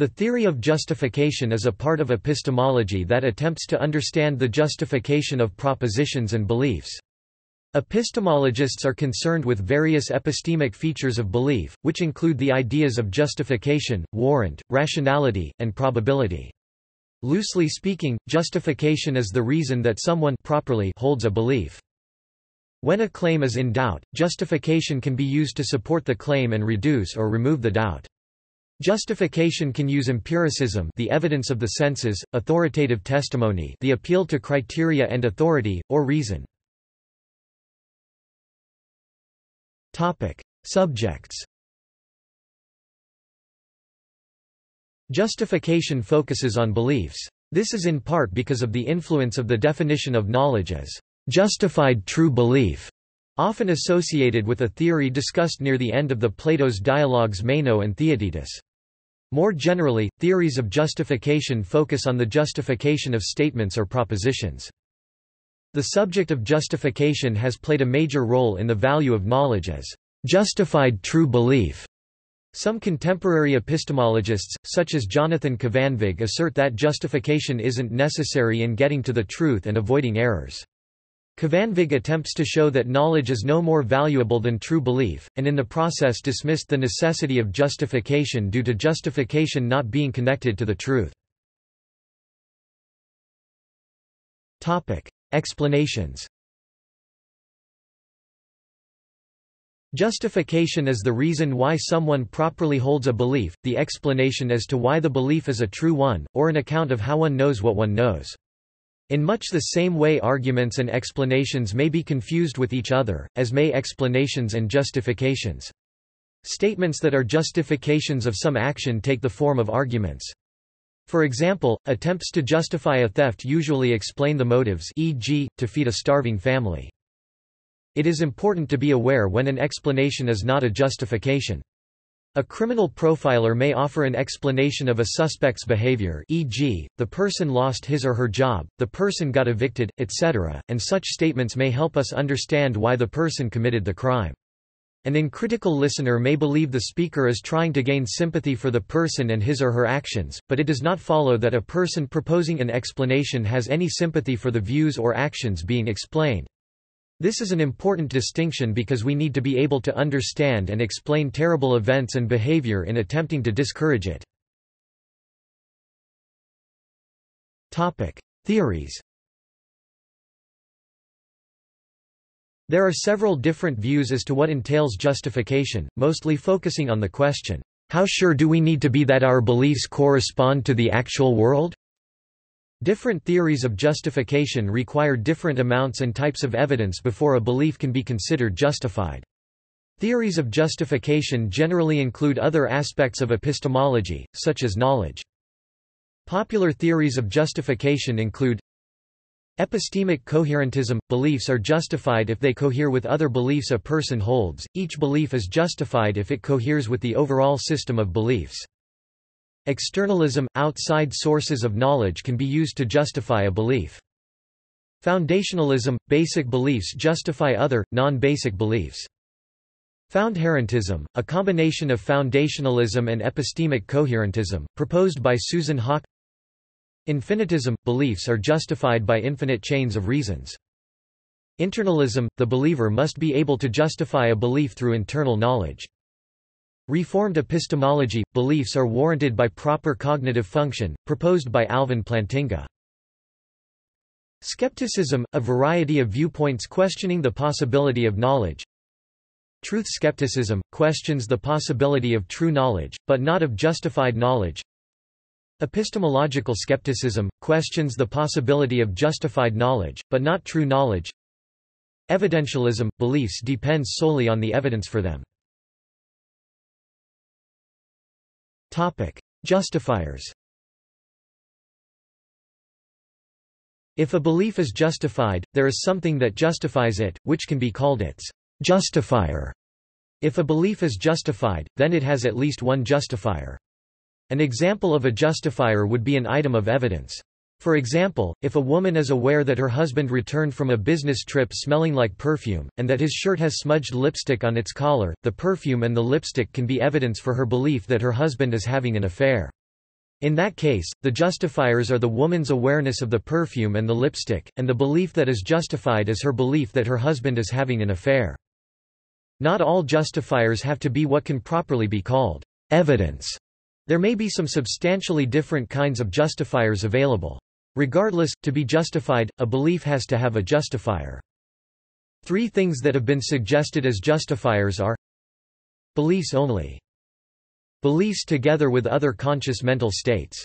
The theory of justification is a part of epistemology that attempts to understand the justification of propositions and beliefs. Epistemologists are concerned with various epistemic features of belief, which include the ideas of justification, warrant, rationality, and probability. Loosely speaking, justification is the reason that someone properly holds a belief. When a claim is in doubt, justification can be used to support the claim and reduce or remove the doubt. Justification can use empiricism, the evidence of the senses, authoritative testimony, the appeal to criteria and authority, or reason. Topic: Subjects. Justification focuses on beliefs. This is in part because of the influence of the definition of knowledge as justified true belief, often associated with a theory discussed near the end of the Plato's dialogues Meno and Theaetetus. More generally, theories of justification focus on the justification of statements or propositions. The subject of justification has played a major role in the value of knowledge as justified true belief. Some contemporary epistemologists, such as Jonathan Kvanvig, assert that justification isn't necessary in getting to the truth and avoiding errors. Kvanvig attempts to show that knowledge is no more valuable than true belief, and in the process dismissed the necessity of justification due to justification not being connected to the truth. Topic: Explanations. Justification is the reason why someone properly holds a belief, the explanation as to why the belief is a true one, or an account of how one knows what one knows. In much the same way arguments and explanations may be confused with each other, as may explanations and justifications. Statements that are justifications of some action take the form of arguments. For example, attempts to justify a theft usually explain the motives, e.g., to feed a starving family. It is important to be aware when an explanation is not a justification. A criminal profiler may offer an explanation of a suspect's behavior, e.g., the person lost his or her job, the person got evicted, etc., and such statements may help us understand why the person committed the crime. An uncritical listener may believe the speaker is trying to gain sympathy for the person and his or her actions, but it does not follow that a person proposing an explanation has any sympathy for the views or actions being explained. This is an important distinction because we need to be able to understand and explain terrible events and behavior in attempting to discourage it. Topic: Theories. There are several different views as to what entails justification, mostly focusing on the question, how sure do we need to be that our beliefs correspond to the actual world? Different theories of justification require different amounts and types of evidence before a belief can be considered justified. Theories of justification generally include other aspects of epistemology, such as knowledge. Popular theories of justification include epistemic coherentism – beliefs are justified if they cohere with other beliefs a person holds, each belief is justified if it coheres with the overall system of beliefs. Externalism – outside sources of knowledge can be used to justify a belief. Foundationalism – basic beliefs justify other, non-basic beliefs. Foundherentism – a combination of foundationalism and epistemic coherentism, proposed by Susan Haack. Infinitism – beliefs are justified by infinite chains of reasons. Internalism – the believer must be able to justify a belief through internal knowledge. Reformed epistemology – beliefs are warranted by proper cognitive function, proposed by Alvin Plantinga. Skepticism – a variety of viewpoints questioning the possibility of knowledge. Truth skepticism – questions the possibility of true knowledge, but not of justified knowledge. Epistemological skepticism – questions the possibility of justified knowledge, but not true knowledge. Evidentialism – beliefs depend solely on the evidence for them. Topic: Justifiers. If a belief is justified, there is something that justifies it, which can be called its justifier. If a belief is justified, then it has at least one justifier. An example of a justifier would be an item of evidence. For example, if a woman is aware that her husband returned from a business trip smelling like perfume, and that his shirt has smudged lipstick on its collar, the perfume and the lipstick can be evidence for her belief that her husband is having an affair. In that case, the justifiers are the woman's awareness of the perfume and the lipstick, and the belief that is justified is her belief that her husband is having an affair. Not all justifiers have to be what can properly be called evidence. There may be some substantially different kinds of justifiers available. Regardless, to be justified, a belief has to have a justifier. Three things that have been suggested as justifiers are beliefs only, beliefs together with other conscious mental states,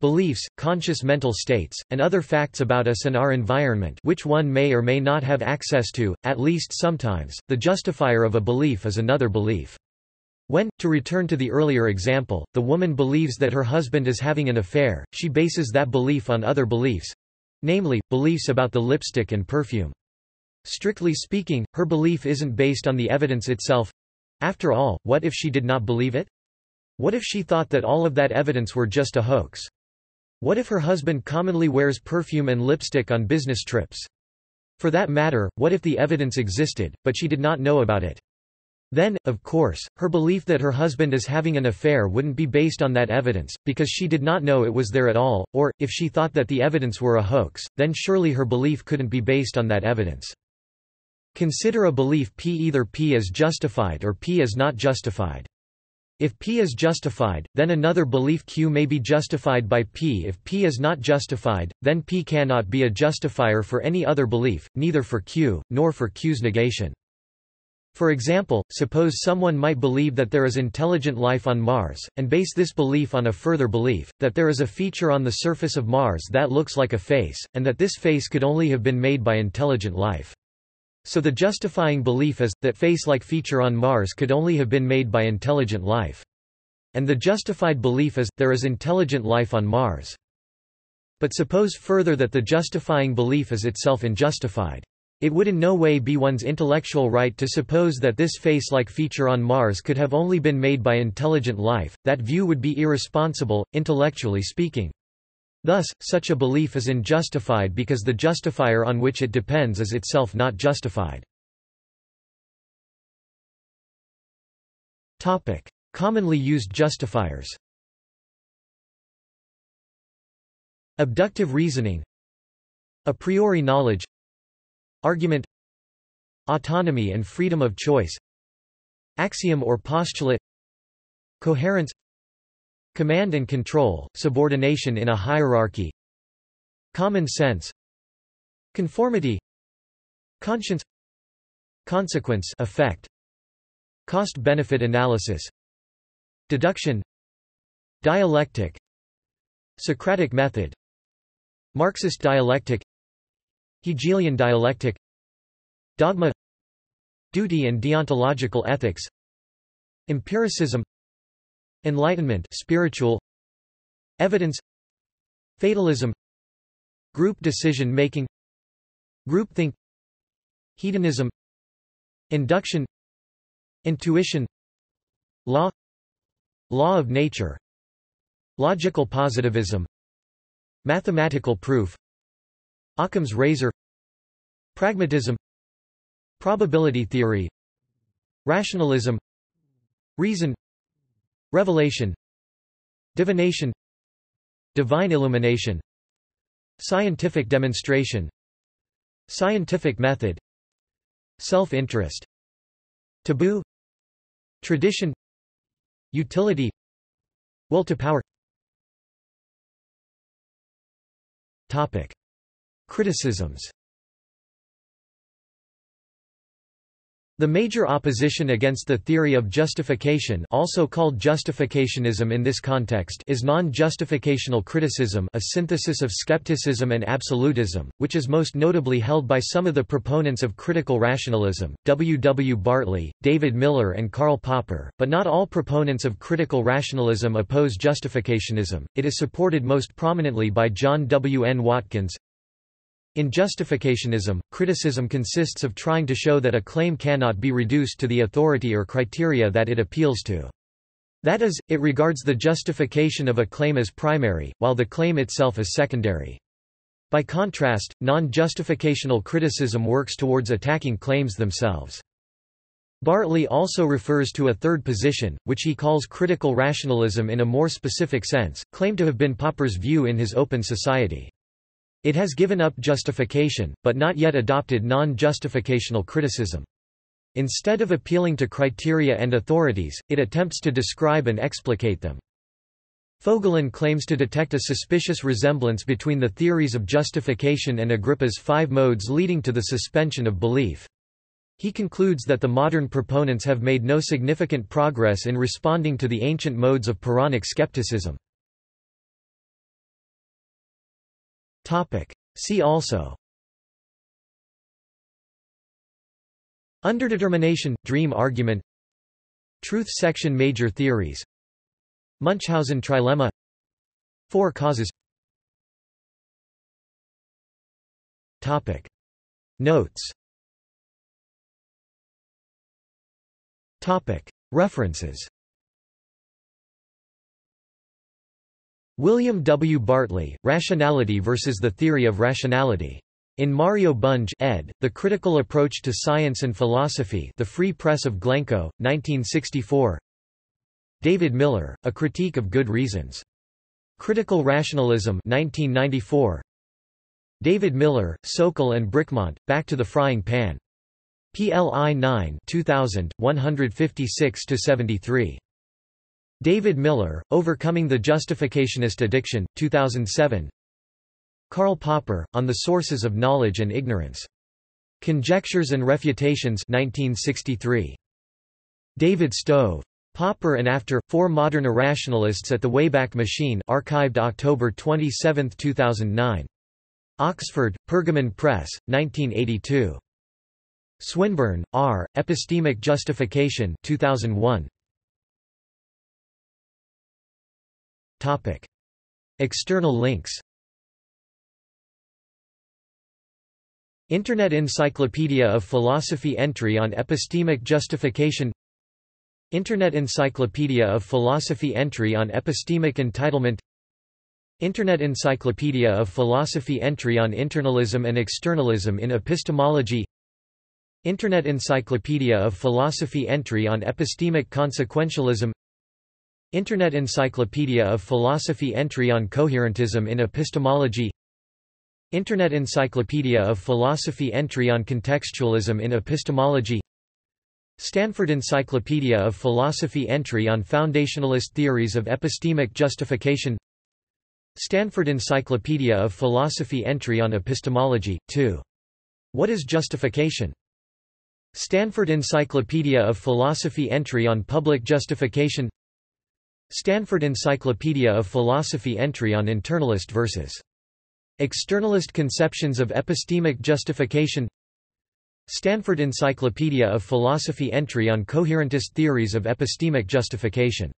beliefs, conscious mental states, and other facts about us and our environment which one may or may not have access to, at least sometimes. The justifier of a belief is another belief. When, to return to the earlier example, the woman believes that her husband is having an affair, she bases that belief on other beliefs, namely, beliefs about the lipstick and perfume. Strictly speaking, her belief isn't based on the evidence itself. After all, what if she did not believe it? What if she thought that all of that evidence were just a hoax? What if her husband commonly wears perfume and lipstick on business trips? For that matter, what if the evidence existed, but she did not know about it? Then, of course, her belief that her husband is having an affair wouldn't be based on that evidence, because she did not know it was there at all, or, if she thought that the evidence were a hoax, then surely her belief couldn't be based on that evidence. Consider a belief P. Either P is justified or P is not justified. If P is justified, then another belief Q may be justified by P. If P is not justified, then P cannot be a justifier for any other belief, neither for Q, nor for Q's negation. For example, suppose someone might believe that there is intelligent life on Mars, and base this belief on a further belief, that there is a feature on the surface of Mars that looks like a face, and that this face could only have been made by intelligent life. So the justifying belief is, that face-like feature on Mars could only have been made by intelligent life. And the justified belief is, there is intelligent life on Mars. But suppose further that the justifying belief is itself unjustified. It would in no way be one's intellectual right to suppose that this face-like feature on Mars could have only been made by intelligent life. That view would be irresponsible, intellectually speaking. Thus, such a belief is unjustified because the justifier on which it depends is itself not justified. Topic: commonly used justifiers. Abductive reasoning, a priori knowledge, argument, autonomy and freedom of choice, axiom or postulate, coherence, command and control, subordination in a hierarchy, common sense, conformity, conscience, consequence, effect, cost-benefit analysis, deduction, dialectic, Socratic method, Marxist dialectic, Hegelian dialectic, dogma, duty and deontological ethics, empiricism, enlightenment, spiritual, evidence, fatalism, group decision making, groupthink, hedonism, induction, intuition, law of nature, logical positivism, mathematical proof, Occam's razor, pragmatism, probability theory, rationalism, reason, revelation, divination, divine illumination, scientific demonstration, scientific method, self-interest, taboo, tradition, utility, will to power. Topic: criticisms. The major opposition against the theory of justification, also called justificationism in this context, is non-justificational criticism, a synthesis of skepticism and absolutism, which is most notably held by some of the proponents of critical rationalism, W. W. Bartley, David Miller and Karl Popper, but not all proponents of critical rationalism oppose justificationism. It is supported most prominently by John W. N. Watkins. In justificationism, criticism consists of trying to show that a claim cannot be reduced to the authority or criteria that it appeals to. That is, it regards the justification of a claim as primary, while the claim itself is secondary. By contrast, non-justificational criticism works towards attacking claims themselves. Bartley also refers to a third position, which he calls critical rationalism in a more specific sense, claimed to have been Popper's view in his Open Society. It has given up justification, but not yet adopted non-justificational criticism. Instead of appealing to criteria and authorities, it attempts to describe and explicate them. Voegelin claims to detect a suspicious resemblance between the theories of justification and Agrippa's five modes leading to the suspension of belief. He concludes that the modern proponents have made no significant progress in responding to the ancient modes of Pyrrhonic skepticism. See also: Underdetermination – dream argument, Truth section, major theories, Munchausen trilemma, Four causes. Notes. References. William W. Bartley, Rationality versus the Theory of Rationality. In Mario Bunge, ed., The Critical Approach to Science and Philosophy, The Free Press of Glencoe, 1964. David Miller, A Critique of Good Reasons. Critical Rationalism, 1994. David Miller, Sokol and Brickmont, Back to the Frying Pan. PLI 9 2000, 156–73. David Miller, Overcoming the Justificationist Addiction, 2007. Karl Popper, On the Sources of Knowledge and Ignorance. Conjectures and Refutations, 1963. David Stove. Popper and After, Four Modern Irrationalists at the Wayback Machine, archived October 27, 2009. Oxford, Pergamon Press, 1982. Swinburne, R., Epistemic Justification, 2001. External links. Internet Encyclopedia of Philosophy entry on epistemic justification. Internet Encyclopedia of Philosophy entry on epistemic entitlement. Internet Encyclopedia of Philosophy entry on internalism and externalism in epistemology. Internet Encyclopedia of Philosophy entry on epistemic consequentialism. Internet Encyclopedia of Philosophy entry on coherentism in epistemology. Internet Encyclopedia of Philosophy entry on contextualism in epistemology. Stanford Encyclopedia of Philosophy entry on foundationalist theories of epistemic justification. Stanford Encyclopedia of Philosophy entry on epistemology, 2. What is justification? Stanford Encyclopedia of Philosophy entry on public justification. Stanford Encyclopedia of Philosophy entry on internalist versus externalist conceptions of epistemic justification. Stanford Encyclopedia of Philosophy entry on coherentist theories of epistemic justification.